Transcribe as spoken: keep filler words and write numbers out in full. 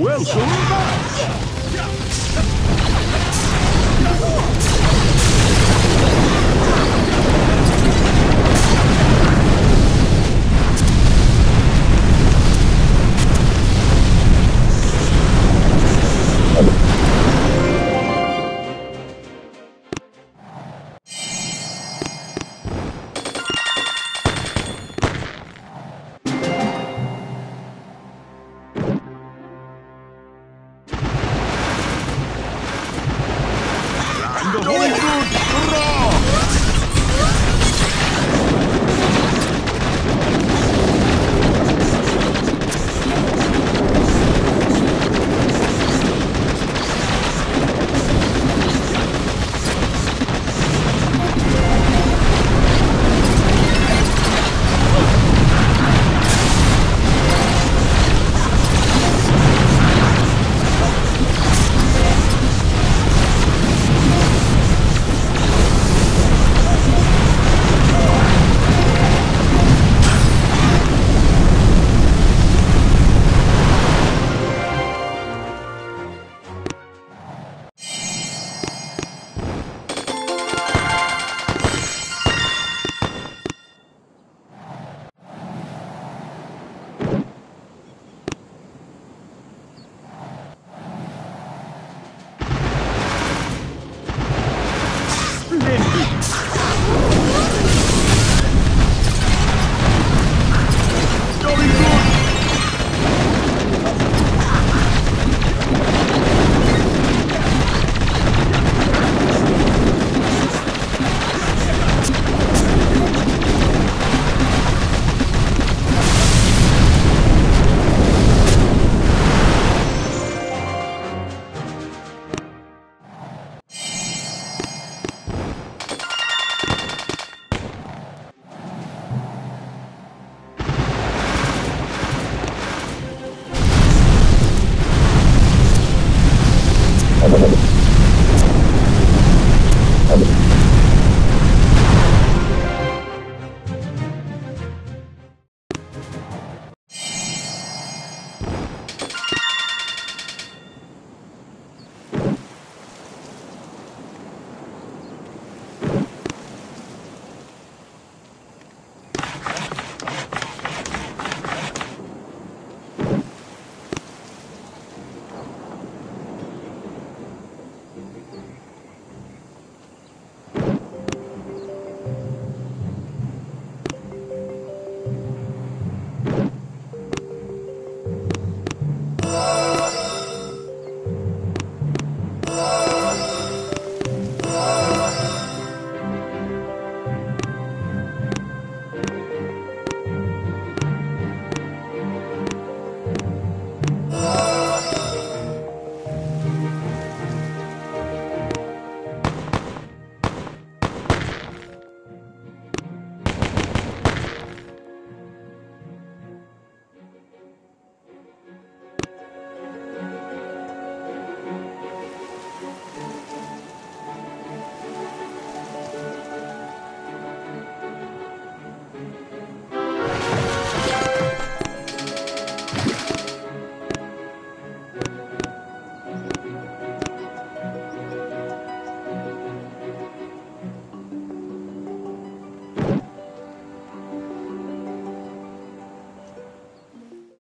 Well, so the Holy Ghost!